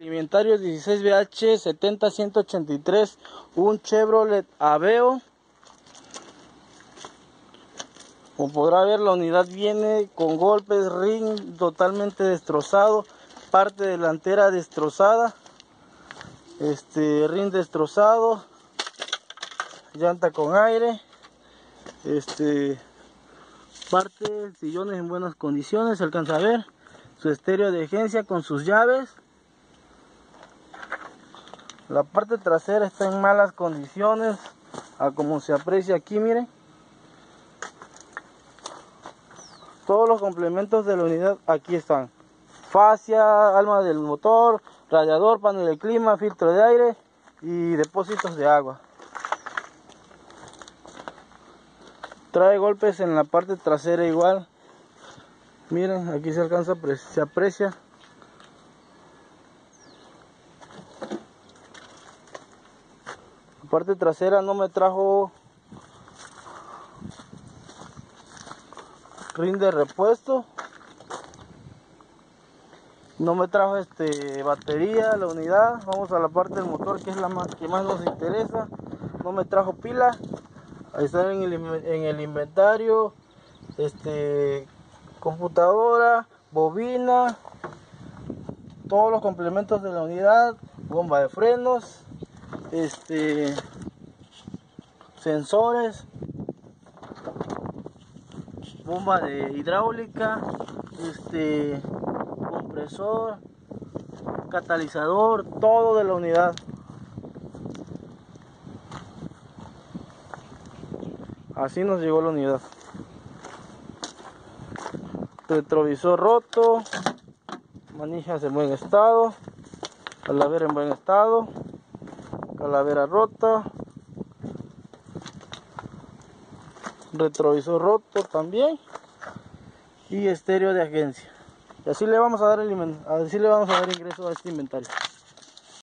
Inventario 16BH70183, un Chevrolet Aveo. Como podrá ver, la unidad viene con golpes, ring totalmente destrozado, parte delantera destrozada, ring destrozado, llanta con aire, parte, sillones en buenas condiciones, se alcanza a ver, su estéreo de agencia con sus llaves. La parte trasera está en malas condiciones, a como se aprecia aquí, miren. Todos los complementos de la unidad aquí están. Fascia, alma del motor, radiador, panel de clima, filtro de aire y depósitos de agua. Trae golpes en la parte trasera igual. Miren, aquí se alcanza, se aprecia. Parte trasera no me trajo rin de repuesto, no me trajo batería la unidad. Vamos a la parte del motor, que es la que más nos interesa. No me trajo pila. Ahí está en el inventario, computadora, bobina, todos los complementos de la unidad, bomba de frenos, sensores, bomba de hidráulica, compresor, catalizador, todo de la unidad. Así nos llegó la unidad. Retrovisor roto, manijas en buen estado, calavera en buen estado, calavera rota, retrovisor roto también, y estéreo de agencia. Y así le vamos a dar ingreso a este inventario.